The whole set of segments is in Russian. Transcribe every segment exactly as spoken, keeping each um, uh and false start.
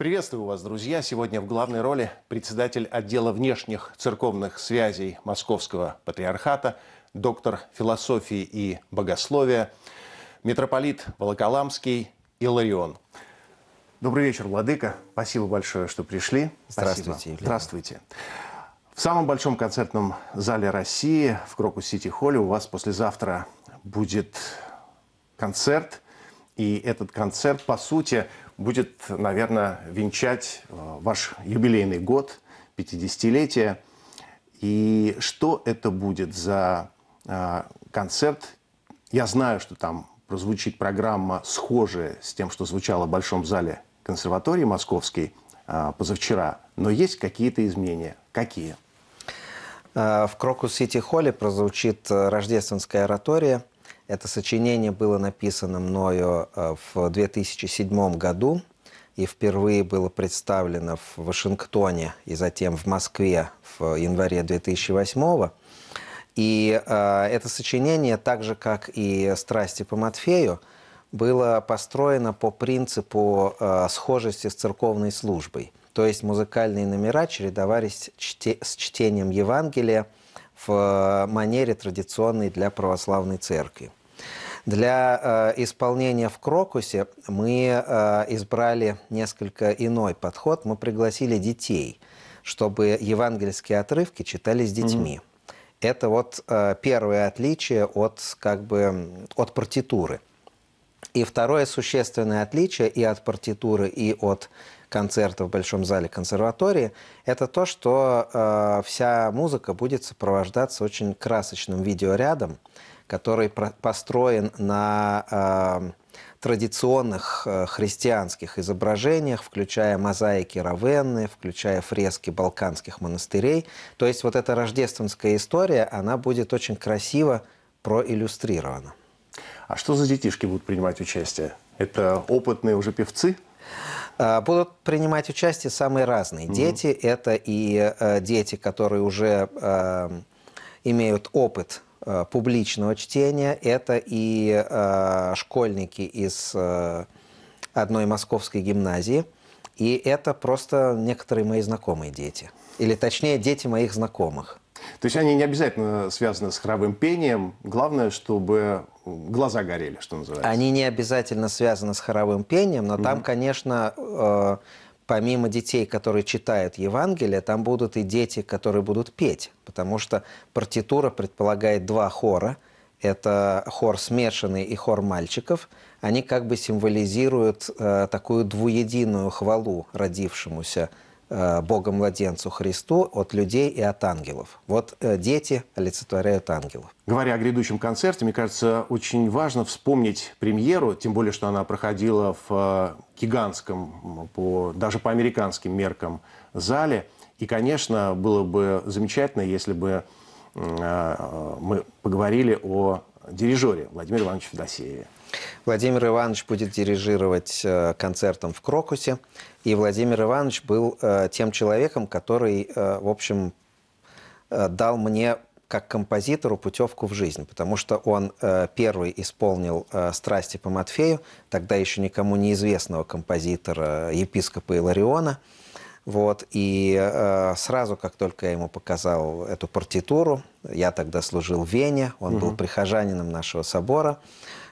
Приветствую вас, друзья! Сегодня в главной роли председатель отдела внешних церковных связей Московского Патриархата, доктор философии и богословия, митрополит Волоколамский Иларион. Добрый вечер, владыка. Спасибо большое, что пришли. Здравствуйте. Здравствуйте. В самом большом концертном зале России, в Крокус-Сити-Холле, у вас послезавтра будет концерт. И этот концерт, по сути, будет, наверное, венчать ваш юбилейный год, пятидесятилетие. И что это будет за концерт? Я знаю, что там прозвучит программа, схожая с тем, что звучало в Большом зале консерватории Московской позавчера. Но есть какие-то изменения. Какие? В Крокус-Сити-Холле прозвучит рождественская оратория. Это сочинение было написано мною в две тысячи седьмом году и впервые было представлено в Вашингтоне и затем в Москве в январе две тысячи восьмого. И э, это сочинение, так же как и «Страсти по Матфею», было построено по принципу э, схожести с церковной службой. То есть музыкальные номера чередовались чте с чтением Евангелия в манере традиционной для православной церкви. Для э, исполнения в Крокусе мы э, избрали несколько иной подход. Мы пригласили детей, чтобы евангельские отрывки читались детьми. Mm-hmm. Это вот э, первое отличие от, как бы, от партитуры. И второе существенное отличие и от партитуры, и от концерта в Большом зале консерватории, это то, что э, вся музыка будет сопровождаться очень красочным видеорядом, который построен на э, традиционных э, христианских изображениях, включая мозаики Равенны, включая фрески балканских монастырей. То есть вот эта рождественская история, она будет очень красиво проиллюстрирована. А что за детишки будут принимать участие? Это опытные уже певцы? Будут принимать участие самые разные дети. Mm-hmm. Это и э, дети, которые уже э, имеют опыт э, публичного чтения. Это и э, школьники из э, одной московской гимназии. И это просто некоторые мои знакомые дети. Или точнее, дети моих знакомых. То есть они не обязательно связаны с хоровым пением. Главное, чтобы глаза горели, что называется. Они не обязательно связаны с хоровым пением, но mm-hmm. там, конечно, э, помимо детей, которые читают Евангелие, там будут и дети, которые будут петь. Потому что партитура предполагает два хора. Это хор смешанный и хор мальчиков. Они как бы символизируют э, такую двуединую хвалу родившемуся Богу-младенцу Христу от людей и от ангелов. Вот дети олицетворяют ангелов. Говоря о грядущем концерте, мне кажется, очень важно вспомнить премьеру, тем более, что она проходила в гигантском, по, даже по американским меркам, зале. И, конечно, было бы замечательно, если бы мы поговорили о дирижере Владимире Ивановиче Федосееве. Владимир Иванович будет дирижировать концертом в Крокусе. И Владимир Иванович был тем человеком, который, в общем, дал мне, как композитору, путевку в жизнь. Потому что он первый исполнил «Страсти по Матфею», тогда еще никому неизвестного композитора, епископа Илариона. Вот, и э, сразу, как только я ему показал эту партитуру, я тогда служил в Вене, он угу. был прихожанином нашего собора,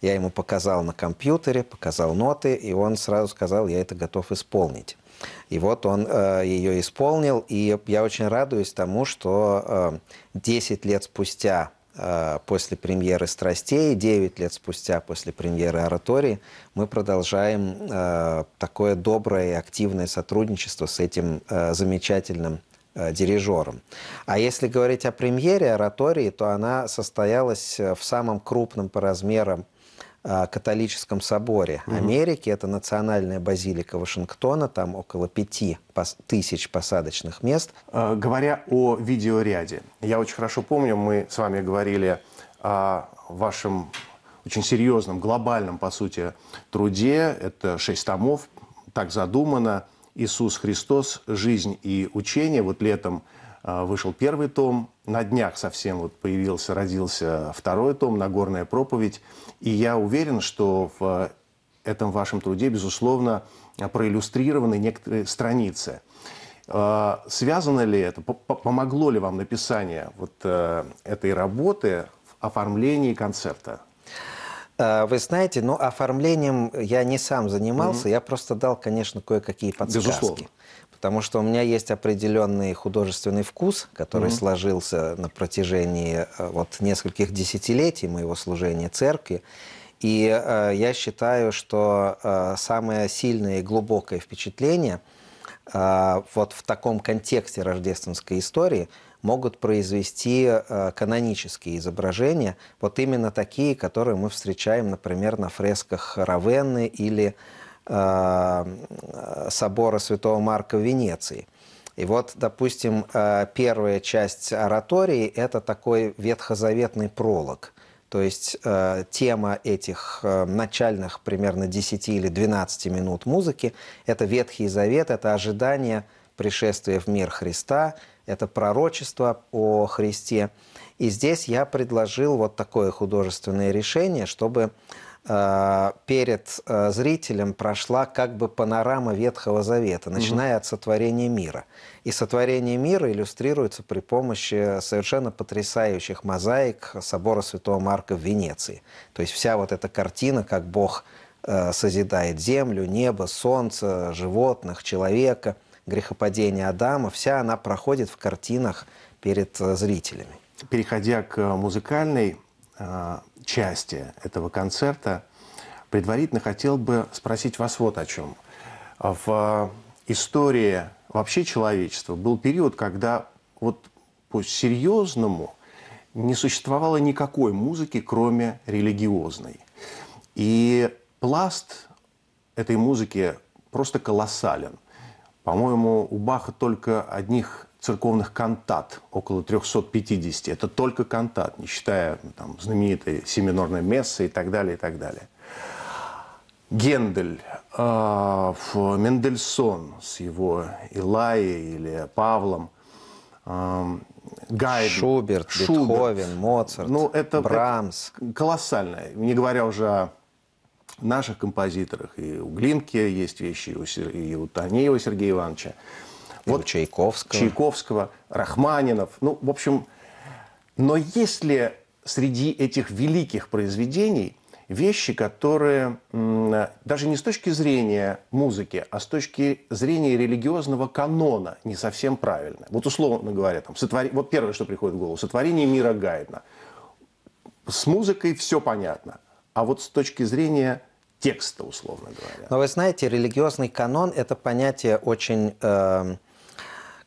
я ему показал на компьютере, показал ноты, и он сразу сказал, я это готов исполнить. И вот он э, ее исполнил, и я очень радуюсь тому, что э, десять лет спустя э, после премьеры «Страстей», девять лет спустя после премьеры «Оратории» мы продолжаем э, такое доброе и активное сотрудничество с этим э, замечательным дирижером. А если говорить о премьере «Оратории», то она состоялась в самом крупном по размерам католическом соборе mm-hmm. Америки. Это национальная базилика Вашингтона. Там около пяти пос- тысяч посадочных мест. Говоря о видеоряде, я очень хорошо помню, мы с вами говорили о вашем очень серьезном, глобальном, по сути, труде. Это шесть томов. Так задумано. «Иисус Христос. Жизнь и учение». Вот летом вышел первый том, на днях совсем вот появился, родился второй том, «Нагорная проповедь». И я уверен, что в этом вашем труде, безусловно, проиллюстрированы некоторые страницы. Связано ли это, помогло ли вам написание вот этой работы в оформлении концерта? Вы знаете, ну, оформлением я не сам занимался, mm-hmm. я просто дал, конечно, кое-какие подсказки. Безусловно. Потому что у меня есть определенный художественный вкус, который mm-hmm. сложился на протяжении вот, нескольких десятилетий моего служения церкви. И э, я считаю, что э, самое сильное и глубокое впечатление э, вот в таком контексте рождественской истории могут произвести э, канонические изображения, вот именно такие, которые мы встречаем, например, на фресках Равенны или собора Святого Марка в Венеции. И вот, допустим, первая часть оратории – это такой ветхозаветный пролог. То есть тема этих начальных примерно десяти или двенадцати минут музыки – это Ветхий Завет, это ожидание пришествия в мир Христа, это пророчество о Христе. И здесь я предложил вот такое художественное решение, чтобы перед зрителем прошла как бы панорама Ветхого Завета, начиная mm-hmm. от сотворения мира. И сотворение мира иллюстрируется при помощи совершенно потрясающих мозаик собора Святого Марка в Венеции. То есть вся вот эта картина, как Бог созидает землю, небо, солнце, животных, человека, грехопадение Адама, вся она проходит в картинах перед зрителями. Переходя к музыкальной части этого концерта, предварительно хотел бы спросить вас вот о чем. В истории вообще человечества был период, когда вот по-серьезному не существовало никакой музыки, кроме религиозной. И пласт этой музыки просто колоссален. По-моему, у Баха только одних церковных кантат около трёхсот пятидесяти. Это только кантат, не считая там знаменитой семинорной мессы и так далее, и так далее. Гендель, э, Мендельсон с его Илайей или Павлом, э, Гайден, Шуберт, Шуберт, Бетховен, Моцарт, ну, это, Брамс. Это колоссально. Не говоря уже о наших композиторах. И у Глинки есть вещи, и у, Сер... и у Танеева Сергея Ивановича. Вот Чайковского. Чайковского, Рахманинов. Ну, в общем, но есть ли среди этих великих произведений вещи, которые даже не с точки зрения музыки, а с точки зрения религиозного канона не совсем правильны? Вот условно говоря, там, сотвор... вот первое, что приходит в голову, сотворение мира Гайдена. С музыкой все понятно, а вот с точки зрения текста, условно говоря. Но вы знаете, религиозный канон – это понятие очень, э,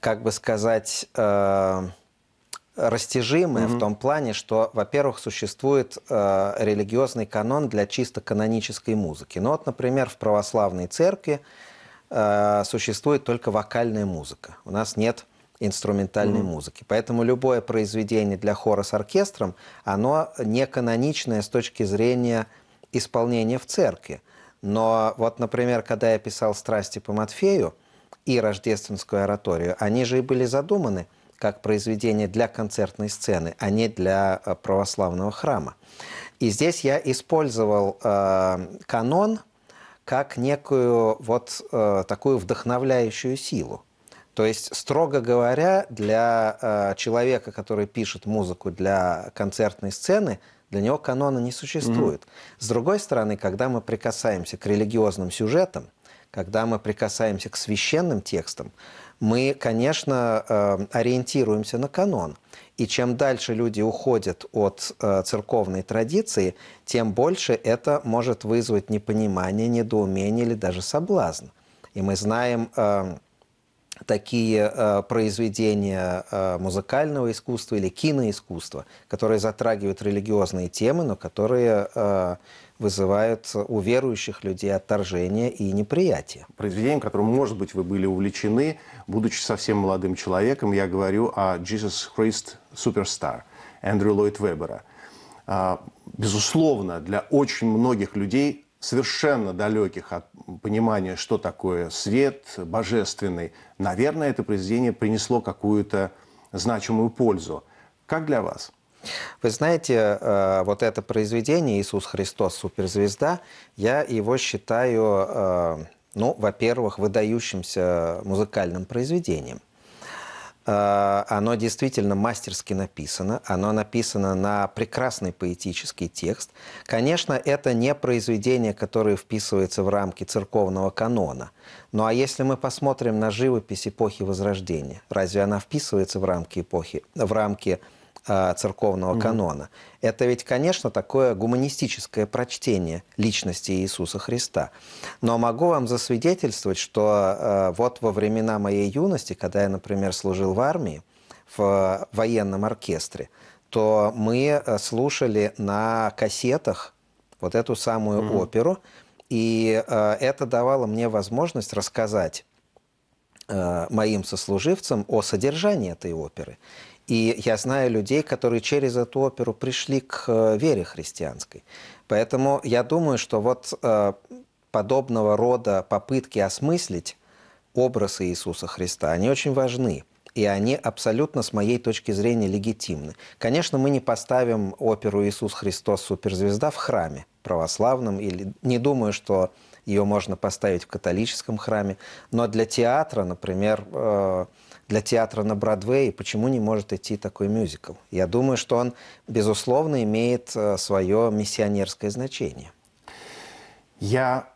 как бы сказать, э, растяжимое mm-hmm. в том плане, что, во-первых, существует э, религиозный канон для чисто канонической музыки. Ну вот, например, в православной церкви э, существует только вокальная музыка. У нас нет инструментальной mm-hmm. музыки. Поэтому любое произведение для хора с оркестром, оно не каноничное с точки зрения исполнение в церкви. Но вот, например, когда я писал «Страсти по Матфею» и «Рождественскую ораторию», они же и были задуманы как произведения для концертной сцены, а не для православного храма. И здесь я использовал э, канон как некую вот э, такую вдохновляющую силу. То есть, строго говоря, для э, человека, который пишет музыку для концертной сцены, для него канона не существует. Mm-hmm. С другой стороны, когда мы прикасаемся к религиозным сюжетам, когда мы прикасаемся к священным текстам, мы, конечно, ориентируемся на канон. И чем дальше люди уходят от церковной традиции, тем больше это может вызвать непонимание, недоумение или даже соблазн. И мы знаем такие э, произведения э, музыкального искусства или киноискусства, которые затрагивают религиозные темы, но которые э, вызывают у верующих людей отторжение и неприятие. Произведением, которым, может быть, вы были увлечены, будучи совсем молодым человеком, я говорю о Jesus Christ Superstar Эндрю Ллойд Вебера. Э, безусловно, для очень многих людей, совершенно далеких от понимания, что такое свет божественный, наверное, это произведение принесло какую-то значимую пользу. Как для вас? Вы знаете, вот это произведение «Иисус Христос. Суперзвезда», я его считаю, ну, во-первых, выдающимся музыкальным произведением. Оно действительно мастерски написано, оно написано на прекрасный поэтический текст. Конечно, это не произведение, которое вписывается в рамки церковного канона. Ну а если мы посмотрим на живопись эпохи Возрождения, разве она вписывается в рамки эпохи, в рамки э, церковного Mm-hmm. канона? Это ведь, конечно, такое гуманистическое прочтение личности Иисуса Христа. Но могу вам засвидетельствовать, что э, вот во времена моей юности, когда я, например, служил в армии, в э, военном оркестре, то мы э, слушали на кассетах вот эту самую Mm-hmm. оперу, и э, это давало мне возможность рассказать э, моим сослуживцам о содержании этой оперы. И я знаю людей, которые через эту оперу пришли к вере христианской. Поэтому я думаю, что вот э, подобного рода попытки осмыслить образы Иисуса Христа, они очень важны. И они абсолютно, с моей точки зрения, легитимны. Конечно, мы не поставим оперу «Иисус Христос. Суперзвезда» в храме православном. Или... Не думаю, что ее можно поставить в католическом храме. Но для театра, например... Э, Для театра на Бродвее почему не может идти такой мюзикл? Я думаю, что он, безусловно, имеет свое миссионерское значение. Я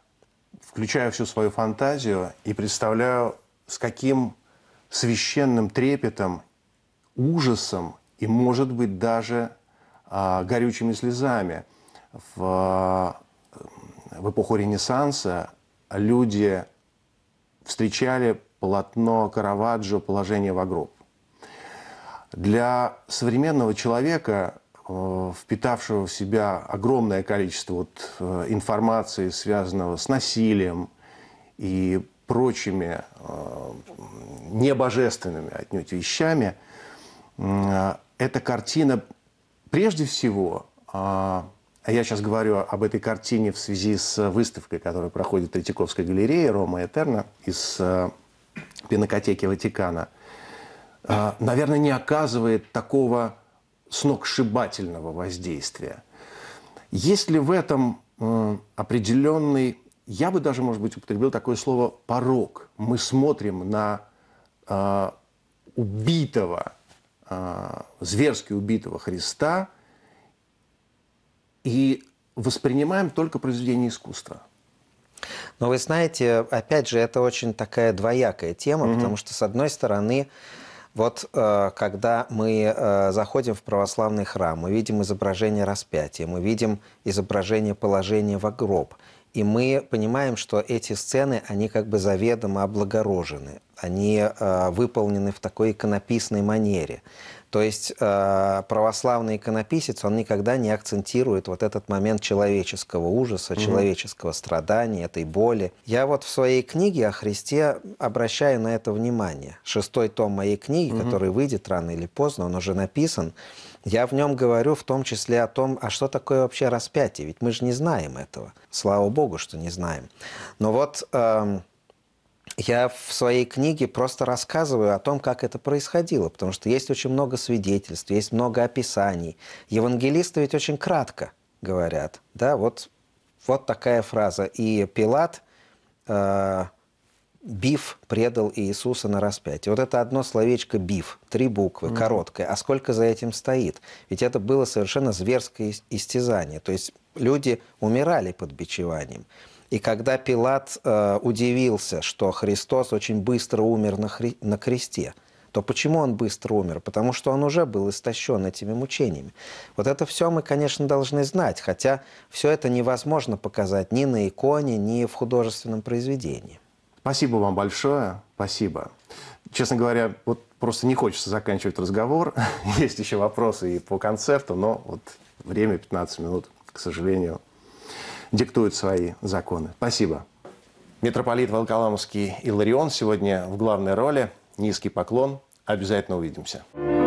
включаю всю свою фантазию и представляю, с каким священным трепетом, ужасом и, может быть, даже а, горючими слезами в, в эпоху Ренессанса люди встречали полотно Караваджо «Положение во гроб». Для современного человека, впитавшего в себя огромное количество вот информации, связанного с насилием и прочими небожественными отнюдь вещами, эта картина прежде всего... Я сейчас говорю об этой картине в связи с выставкой, которая проходит в Третьяковской галерее «Рома Этерна» из Пинакотеки Ватикана, наверное, не оказывает такого сногсшибательного воздействия. Есть ли в этом определенный, я бы даже, может быть, употребил такое слово, порок? Мы смотрим на убитого, зверски убитого Христа и воспринимаем только произведение искусства. Но вы знаете, опять же, это очень такая двоякая тема, Mm-hmm. потому что, с одной стороны, вот э, когда мы э, заходим в православный храм, мы видим изображение распятия, мы видим изображение положения во гроб, и мы понимаем, что эти сцены, они как бы заведомо облагорожены, они э, выполнены в такой иконописной манере. То есть э, православный иконописец, он никогда не акцентирует вот этот момент человеческого ужаса, Mm-hmm. человеческого страдания, этой боли. Я вот в своей книге о Христе обращаю на это внимание. Шестой том моей книги, Mm-hmm. который выйдет рано или поздно, он уже написан, я в нем говорю в том числе о том, а что такое вообще распятие? Ведь мы же не знаем этого. Слава Богу, что не знаем. Но вот... Э, Я в своей книге просто рассказываю о том, как это происходило, потому что есть очень много свидетельств, есть много описаний. Евангелисты ведь очень кратко говорят, да, вот, вот такая фраза. И Пилат, э, бив, предал Иисуса на распятие. Вот это одно словечко «бив», три буквы, Mm-hmm. короткое. А сколько за этим стоит? Ведь это было совершенно зверское истязание, то есть люди умирали под бичеванием. И когда Пилат э, удивился, что Христос очень быстро умер на, хри... на кресте, то почему он быстро умер? Потому что он уже был истощен этими мучениями. Вот это все мы, конечно, должны знать, хотя все это невозможно показать ни на иконе, ни в художественном произведении. Спасибо вам большое. Спасибо. Честно говоря, вот просто не хочется заканчивать разговор. Есть еще вопросы и по концерту, но вот время пятнадцать минут, к сожалению, диктуют свои законы. Спасибо. Митрополит Волоколамский Иларион сегодня в главной роли. Низкий поклон. Обязательно увидимся.